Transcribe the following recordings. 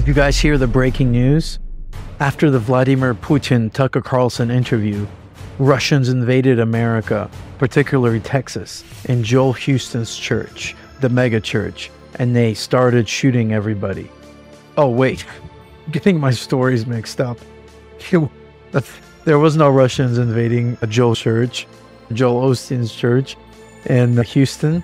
Did you guys hear the breaking news? After the Vladimir Putin Tucker Carlson interview, Russians invaded America, particularly Texas, in Joel Houston's church, the megachurch, and they started shooting everybody. Oh, wait, I'm getting my stories mixed up. There was no Russians invading Joel Osteen's church in Houston,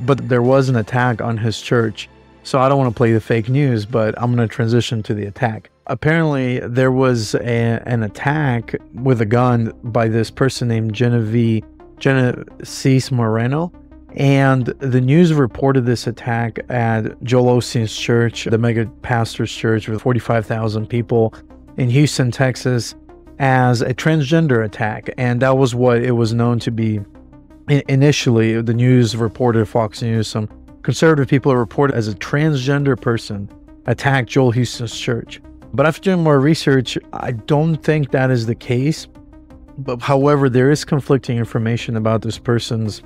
but there was an attack on his church. So I don't want to play the fake news, but I'm going to transition to the attack. Apparently, there was an attack with a gun by this person named Genevieve Genesis Moreno. And the news reported this attack at Joel Osteen's church, the mega pastor's church with 45,000 people in Houston, Texas, as a transgender attack. And that was what it was known to be. Initially, the news reported, Fox News, some conservative people are reported as a transgender person attacked Joel Houston's church. But after doing more research, I don't think that is the case. But however, there is conflicting information about this person's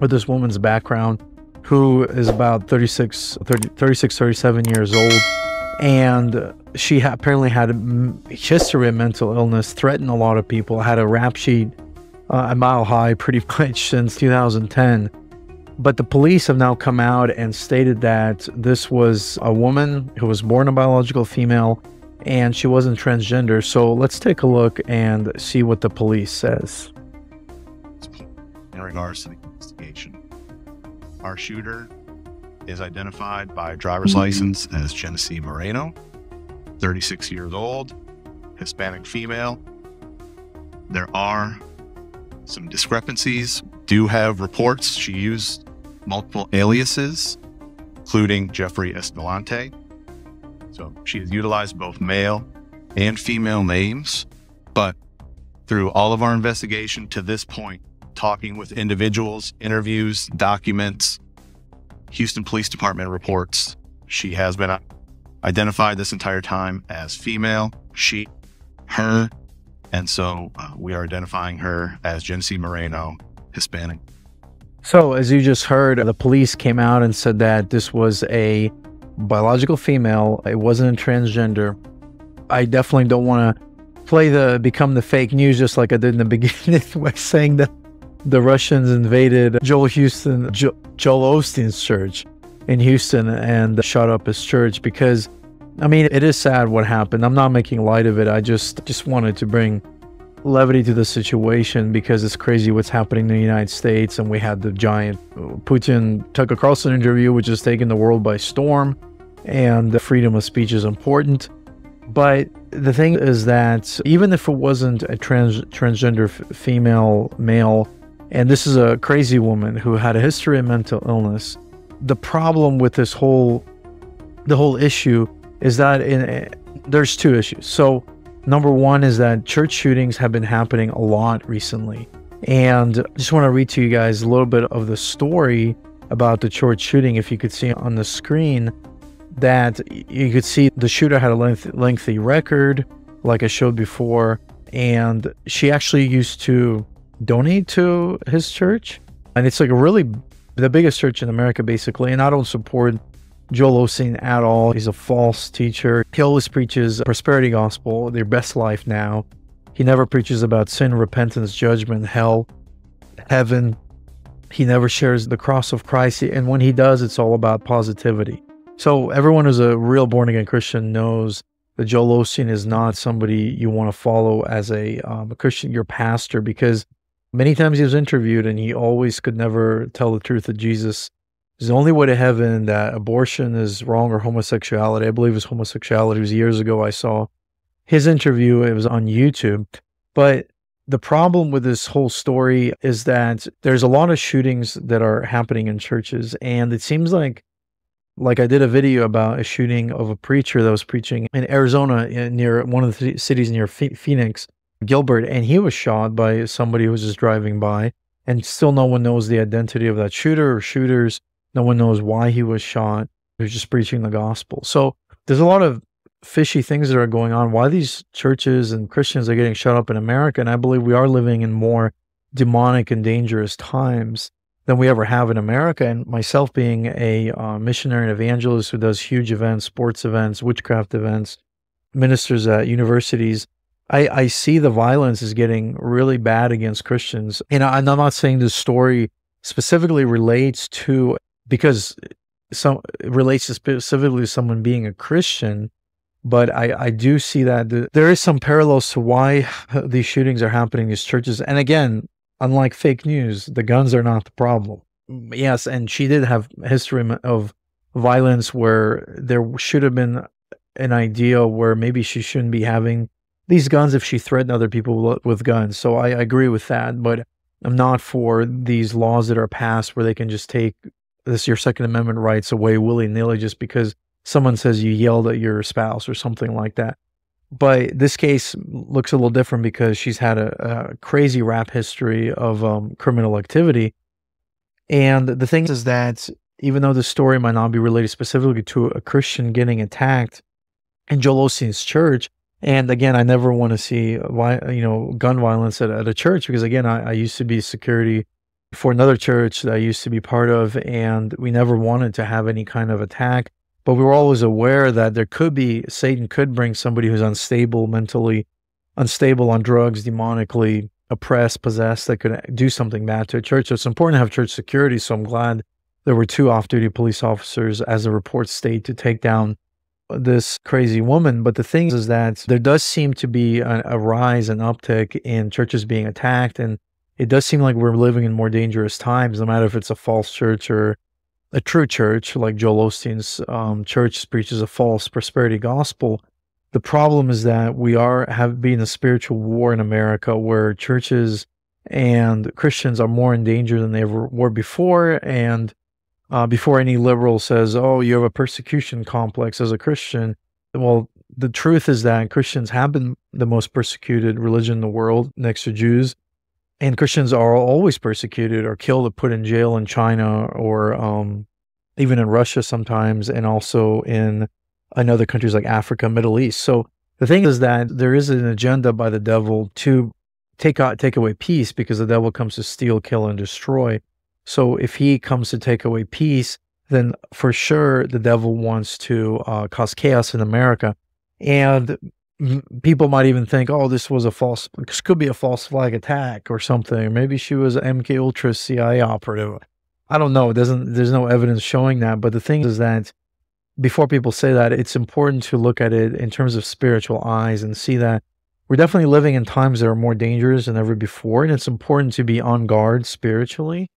or this woman's background, who is about 37 years old. And she apparently had a history of mental illness, threatened a lot of people, had a rap sheet a mile high pretty much since 2010. But the police have now come out and stated that this was a woman who was born a biological female and she wasn't transgender. So let's take a look and see what the police says. In regards to the investigation, our shooter is identified by driver's license as Genesis Moreno, 36 years old, Hispanic female. There are some discrepancies. Do have reports she used multiple aliases, including Jeffrey Estelante. So she has utilized both male and female names, but through all of our investigation to this point, talking with individuals, interviews, documents, Houston Police Department reports, she has been identified this entire time as female, she, her, and so we are identifying her as Genesis Moreno, Hispanic. So as you just heard, the police came out and said that this was a biological female. It wasn't a transgender. I definitely don't want to become the fake news, just like I did in the beginning by saying that the Russians invaded Joel Osteen's church in Houston and shot up his church, because I mean, it is sad what happened. I'm not making light of it. I just wanted to bring levity to the situation because it's crazy what's happening in the United States. And we had the giant Putin Tucker Carlson interview, which is taking the world by storm, and the freedom of speech is important. But the thing is that even if it wasn't a transgender female male, and this is a crazy woman who had a history of mental illness, the problem with this the whole issue is that there's two issues. So number one is that church shootings have been happening a lot recently. And I just want to read to you guys a little bit of the story about the church shooting. If you could see on the screen that you could see the shooter had a lengthy record, like I showed before. And she actually used to donate to his church. And it's like really the biggest church in America, basically. And I don't support Joel Osteen at all. He's a false teacher. He always preaches prosperity gospel, their best life now. He never preaches about sin, repentance, judgment, hell, heaven. He never shares the cross of Christ. And when he does, it's all about positivity. So everyone who's a real born-again Christian knows that Joel Osteen is not somebody you want to follow as a Christian, your pastor, because many times he was interviewed and he always could never tell the truth that Jesus is the only way to heaven, that abortion is wrong, or homosexuality. I believe it was homosexuality. It was years ago. I saw his interview. It was on YouTube. But the problem with this whole story is that there's a lot of shootings that are happening in churches. And it seems like I did a video about a shooting of a preacher that was preaching in Arizona near one of the cities near Phoenix, Gilbert. And he was shot by somebody who was just driving by. And still no one knows the identity of that shooter or shooters. No one knows why he was shot. He was just preaching the gospel. So there's a lot of fishy things that are going on. Why these churches and Christians are getting shut up in America. And I believe we are living in more demonic and dangerous times. than we ever have in America. And myself being a missionary and evangelist who does huge events, sports events, witchcraft events, ministers at universities, I see the violence is getting really bad against Christians. And I'm not saying this story specifically relates to, because it relates specifically to someone being a Christian, but I do see that there is some parallels to why these shootings are happening in these churches. And again, unlike fake news, the guns are not the problem. Yes, and she did have a history of violence where there should have been an idea where maybe she shouldn't be having these guns if she threatened other people with guns. So I agree with that, but I'm not for these laws that are passed where they can just take your Second Amendment rights away willy-nilly just because someone says you yelled at your spouse or something like that. But this case looks a little different because she's had a crazy rap history of criminal activity. And the thing is that even though the story might not be related specifically to a Christian getting attacked in Joel Osteen's church, and again, I never want to see gun violence at a church because, again, I used to be security for another church that I used to be part of, and we never wanted to have any kind of attack. But we were always aware that there could be, Satan could bring somebody who's unstable, mentally unstable, on drugs, demonically oppressed, possessed, that could do something bad to a church. So it's important to have church security. So I'm glad there were 2 off-duty police officers, as the report stated, to take down this crazy woman. But the thing is that there does seem to be a rise, an uptick in churches being attacked. And it does seem like we're living in more dangerous times, no matter if it's a false church or a true church, like Joel Osteen's church preaches a false prosperity gospel. The problem is that we have been a spiritual war in America where churches and Christians are more in danger than they ever were before. And before any liberal says, oh, you have a persecution complex as a Christian, well, the truth is that Christians have been the most persecuted religion in the world next to Jews. And Christians are always persecuted or killed or put in jail in China or even in Russia sometimes, and also in other countries like Africa, Middle East. So the thing is that there is an agenda by the devil to take away peace, because the devil comes to steal, kill, and destroy. So if he comes to take away peace, then for sure the devil wants to cause chaos in America. And people might even think, oh, this could be a false flag attack or something. Maybe she was an MKUltra CIA operative. I don't know. There's no evidence showing that. But the thing is that before people say that, it's important to look at it in terms of spiritual eyes and see that we're definitely living in times that are more dangerous than ever before. And it's important to be on guard spiritually.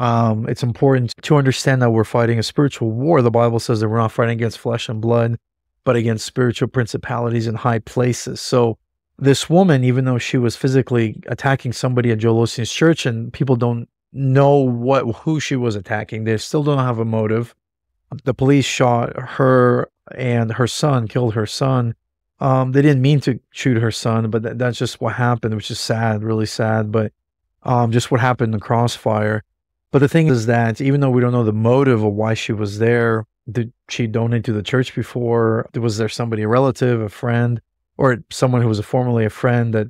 It's important to understand that we're fighting a spiritual war. The Bible says that we're not fighting against flesh and blood, but against spiritual principalities in high places. So this woman, even though she was physically attacking somebody at Joel Osteen's church, and people don't know who she was attacking, they still don't have a motive. The police shot her and her son, killed her son. They didn't mean to shoot her son, but that's just what happened, which is sad, really sad, but just what happened in the crossfire. But the thing is that even though we don't know the motive of why she was there, did she donate to the church before? Was there somebody, a relative, a friend, or someone who was formerly a friend that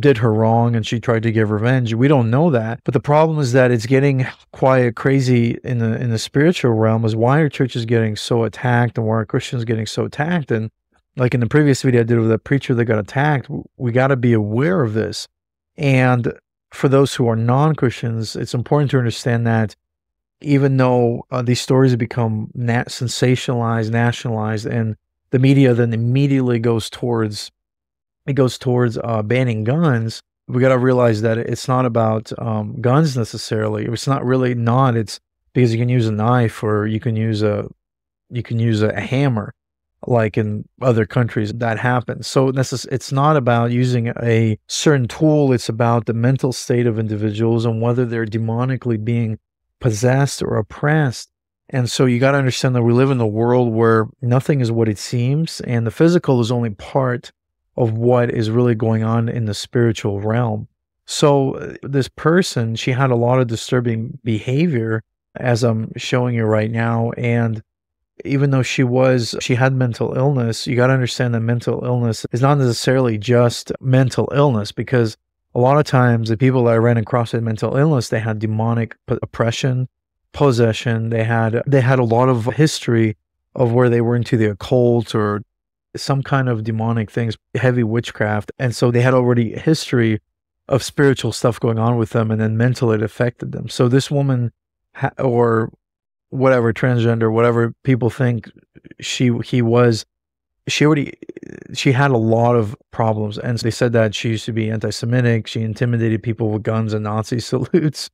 did her wrong and she tried to give revenge? We don't know that. But the problem is that it's getting quite crazy in the spiritual realm. Is why are churches getting so attacked, and why are Christians getting so attacked? And like in the previous video I did with that preacher that got attacked, we got to be aware of this. And for those who are non-Christians, it's important to understand that even though these stories have become sensationalized, nationalized, and the media then immediately goes towards banning guns, we got to realize that it's not about guns necessarily. It's not really not. It's because you can use a knife, or you can use a hammer, like in other countries that happens. So it's not about using a certain tool. It's about the mental state of individuals and whether they're demonically being possessed or oppressed. And so you got to understand that we live in a world where nothing is what it seems, and the physical is only part of what is really going on in the spiritual realm. So this person, she had a lot of disturbing behavior, as I'm showing you right now. And even though she had mental illness, you got to understand that mental illness is not necessarily just mental illness, because a lot of times the people that ran across with mental illness, they had demonic oppression, possession. They had a lot of history of where they were into the occult or some kind of demonic things, heavy witchcraft. And so they had already a history of spiritual stuff going on with them, and then mentally it affected them. So this woman or whatever, transgender, whatever people think he was, she had a lot of problems. And they said that she used to be anti-Semitic. She intimidated people with guns and Nazi salutes.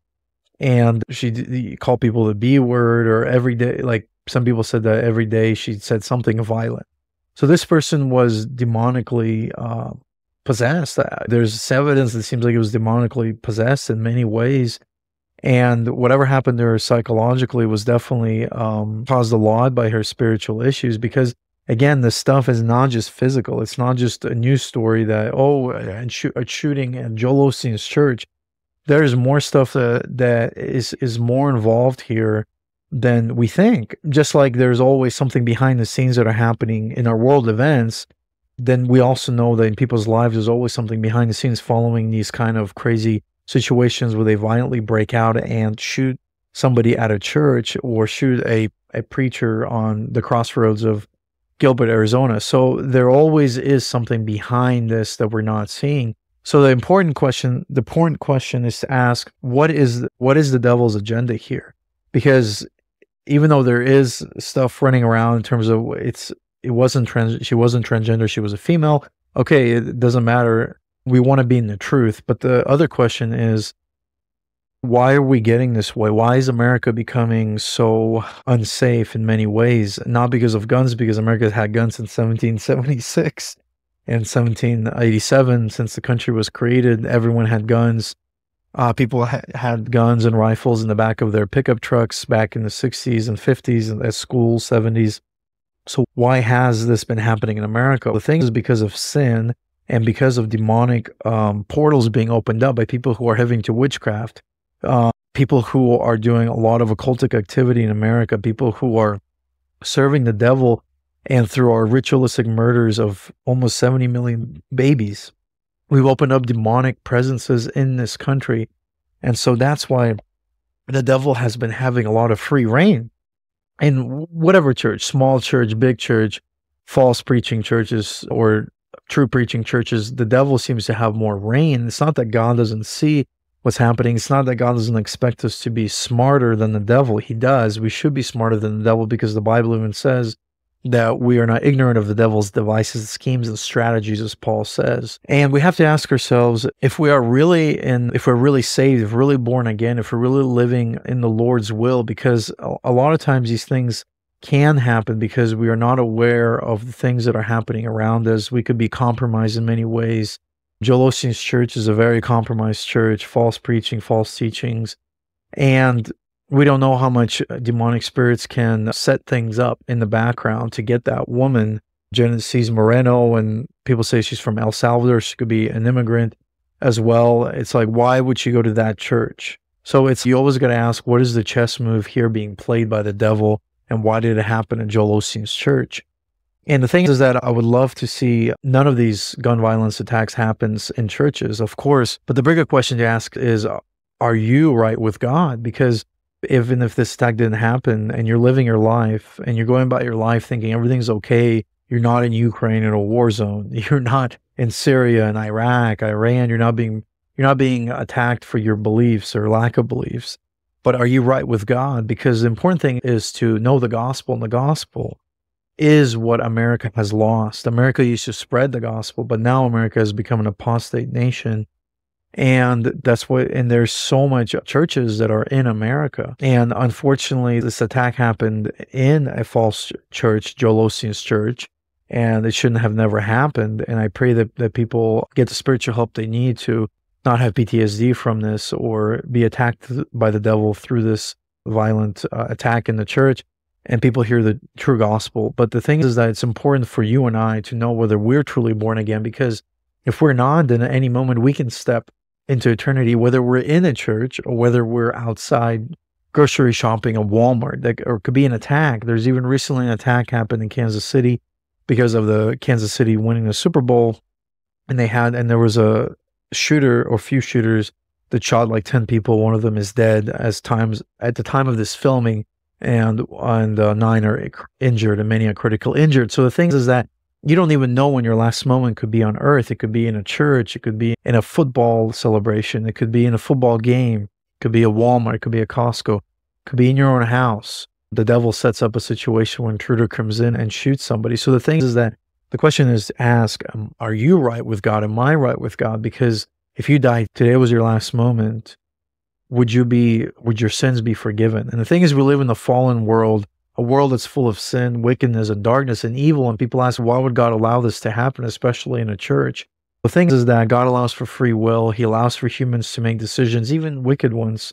And she called people the B word, or every day, like some people said that every day she said something violent. So this person was demonically possessed. There's evidence that seems like it was demonically possessed in many ways. And whatever happened to her psychologically was definitely caused a lot by her spiritual issues, because again, this stuff is not just physical. It's not just a news story that, oh, a shooting at Joel Osteen's church. There is more stuff that is more involved here than we think. Just like there's always something behind the scenes that are happening in our world events, then we also know that in people's lives there's always something behind the scenes following these kind of crazy situations where they violently break out and shoot somebody at a church or shoot a preacher on the crossroads of Gilbert, Arizona. So there always is something behind this that we're not seeing. So the important question is to ask, what is the devil's agenda here? Because even though there is stuff running around in terms of she wasn't transgender, she was a female. Okay, it doesn't matter. We want to be in the truth. But the other question is, why are we getting this way? Why is America becoming so unsafe in many ways? Not because of guns, because America's had guns since 1776 and 1787. Since the country was created, everyone had guns. People had guns and rifles in the back of their pickup trucks back in the 60s and 50s and at school, 70s. So why has this been happening in America? The thing is because of sin and because of demonic portals being opened up by people who are heavy into witchcraft. People who are doing a lot of occultic activity in America, people who are serving the devil, and through our ritualistic murders of almost 70 million babies, we've opened up demonic presences in this country. And so that's why the devil has been having a lot of free reign in whatever church, small church, big church, false preaching churches, or true preaching churches. The devil seems to have more reign. It's not that God doesn't see what's happening. It's not that God doesn't expect us to be smarter than the devil. He does. We should be smarter than the devil, because the Bible even says that we are not ignorant of the devil's devices, schemes, and strategies, as Paul says. And we have to ask ourselves, if we're really saved, if we're really born again, if we're really living in the Lord's will, because a lot of times these things can happen because we are not aware of the things that are happening around us. We could be compromised in many ways. Joel Osteen's church is a very compromised church, false preaching, false teachings, and we don't know how much demonic spirits can set things up in the background to get that woman, Genesis Moreno, and people say she's from El Salvador. She could be an immigrant as well. It's like, why would she go to that church? So you always got to ask, what is the chess move here being played by the devil, and why did it happen in Joel Osteen's church? And the thing is that I would love to see none of these gun violence attacks happens in churches, of course. But the bigger question to ask is, are you right with God? Because even if this attack didn't happen and you're living your life and you're going about your life thinking everything's okay, you're not in Ukraine in a war zone, you're not in Syria and Iraq, Iran, you're not being attacked for your beliefs or lack of beliefs. But are you right with God? Because the important thing is to know the gospel, and the gospel is what America has lost. America used to spread the gospel, but now America has become an apostate nation. And that's what, and there's so much churches that are in America. And unfortunately, this attack happened in a false church, Joel Osteen's church, and it shouldn't have never happened. And I pray that people get the spiritual help they need to not have PTSD from this or be attacked by the devil through this violent attack in the church, and people hear the true gospel. But the thing is that it's important for you and I to know whether we're truly born again, because if we're not, then at any moment we can step into eternity, whether we're in a church or whether we're outside grocery shopping at Walmart, or it could be an attack. There's even recently an attack happened in Kansas City because of the Kansas City winning the Super Bowl, and there was a shooter or few shooters that shot like 10 people. One of them is dead at the time of this filming, and 9 are injured, and many are critically injured. So the thing is that you don't even know when your last moment could be on earth. It could be in a church. It could be in a football celebration. It could be in a football game. It could be a Walmart. It could be a Costco. It could be in your own house. The devil sets up a situation where an intruder comes in and shoots somebody. So the thing is that the question is to ask, are you right with God? Am I right with God? Because if you died, today was your last moment, would your sins be forgiven? And the thing is, we live in a fallen world, a world that's full of sin, wickedness, and darkness, and evil. And people ask, why would God allow this to happen, especially in a church? The thing is that God allows for free will. He allows for humans to make decisions, even wicked ones.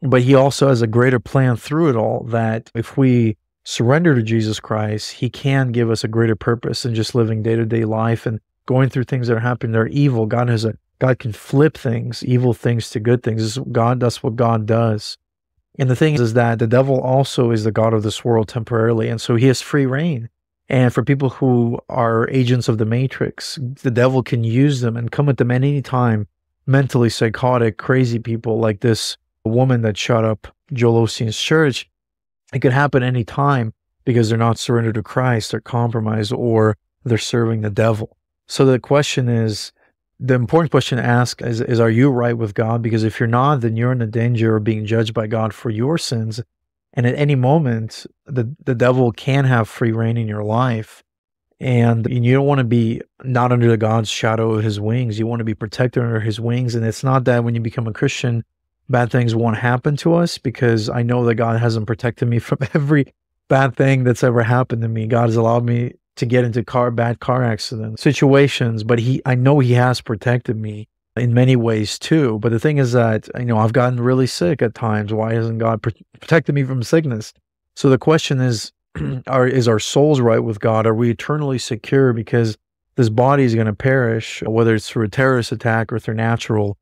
But he also has a greater plan through it all, that if we surrender to Jesus Christ, he can give us a greater purpose than just living day-to-day life and going through things that are happening that are evil. God can flip things, evil things to good things. That's what God does. And the thing is that the devil also is the god of this world temporarily, and so he has free reign. And for people who are agents of the Matrix, the devil can use them and come at them at any time, mentally psychotic, crazy people like this woman that shot up Joel Osteen's church. It could happen any time because they're not surrendered to Christ, they're compromised, or they're serving the devil. So the question is, the important question to ask is, are you right with God? Because if you're not, then you're in the danger of being judged by God for your sins. And at any moment, the devil can have free reign in your life. And you don't want to be not under God's shadow of his wings. You want to be protected under his wings. And it's not that when you become a Christian, bad things won't happen to us, because I know that God hasn't protected me from every bad thing that's ever happened to me. God has allowed me to get into bad car accidents, situations, but I know he has protected me in many ways too. But the thing is that, you know, I've gotten really sick at times. Why hasn't God protected me from sickness? So the question is, is our souls right with God? Are we eternally secure? Because this body is going to perish, whether it's through a terrorist attack or through natural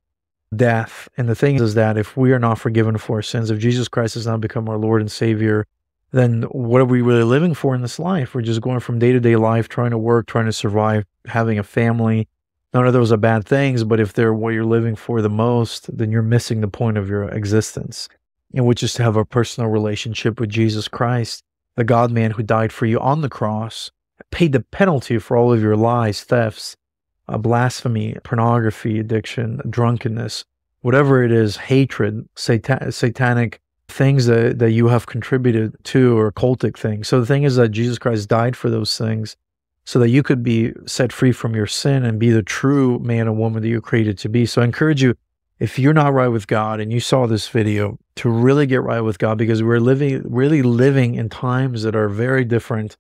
death. And the thing is that if we are not forgiven for our sins, if Jesus Christ has not become our Lord and Savior, then what are we really living for in this life? We're just going from day-to-day life, trying to work, trying to survive, having a family. None of those are bad things, but if they're what you're living for the most, then you're missing the point of your existence, and which is to have a personal relationship with Jesus Christ, the God-man who died for you on the cross, paid the penalty for all of your lies, thefts, blasphemy, pornography, addiction, drunkenness, whatever it is, hatred, satanic things that you have contributed to, or cultic things. So the thing is that Jesus Christ died for those things so that you could be set free from your sin and be the true man and woman that you're created to be. So I encourage you, if you're not right with God and you saw this video, to really get right with God, because we're really living in times that are very different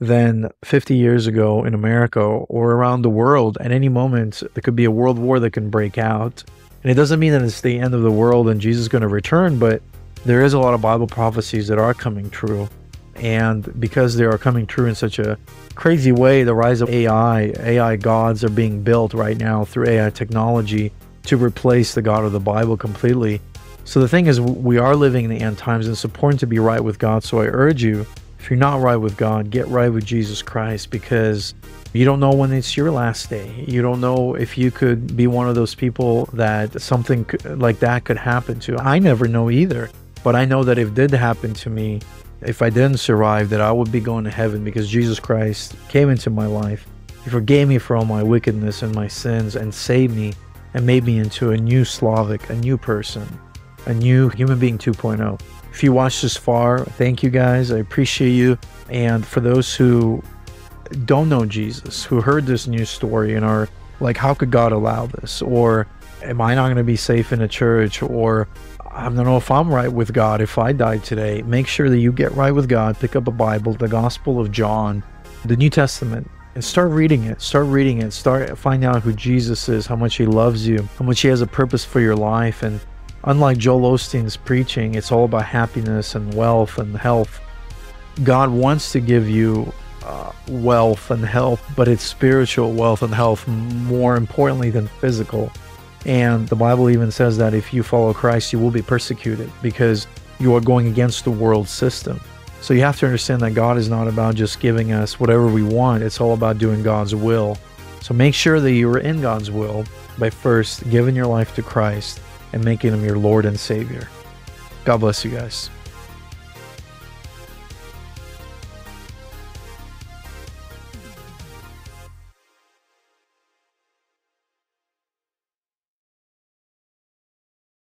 than 50 years ago in America or around the world. At any moment, there could be a world war that can break out. And it doesn't mean that it's the end of the world and Jesus is going to return, but there is a lot of Bible prophecies that are coming true. And because they are coming true in such a crazy way, the rise of AI gods are being built right now through AI technology to replace the God of the Bible completely. So the thing is, we are living in the end times, and it's important to be right with God. So I urge you, if you're not right with God, get right with Jesus Christ, because you don't know when it's your last day. You don't know if you could be one of those people that something like that could happen to. I never know either, but I know that if it did happen to me, if I didn't survive, that I would be going to heaven, because Jesus Christ came into my life. He forgave me for all my wickedness and my sins, and saved me and made me into a new Slavic, a new person, a new human being 2.0. If you watched this far, thank you guys. I appreciate you. And for those who don't know Jesus, who heard this news story and are like, how could God allow this? Or am I not going to be safe in a church? Or I don't know if I'm right with God if I died today. Make sure that you get right with God. Pick up a Bible, the Gospel of John, the New Testament, and start reading it. Start reading it. Start finding out who Jesus is, how much he loves you, how much he has a purpose for your life. And unlike Joel Osteen's preaching, it's all about happiness and wealth and health. God wants to give you wealth and health, but it's spiritual wealth and health more importantly than physical. And the Bible even says that if you follow Christ, you will be persecuted, because you are going against the world system. So you have to understand that God is not about just giving us whatever we want. It's all about doing God's will. So make sure that you are in God's will. by first giving your life to Christ and making him your Lord and Savior. God bless you guys.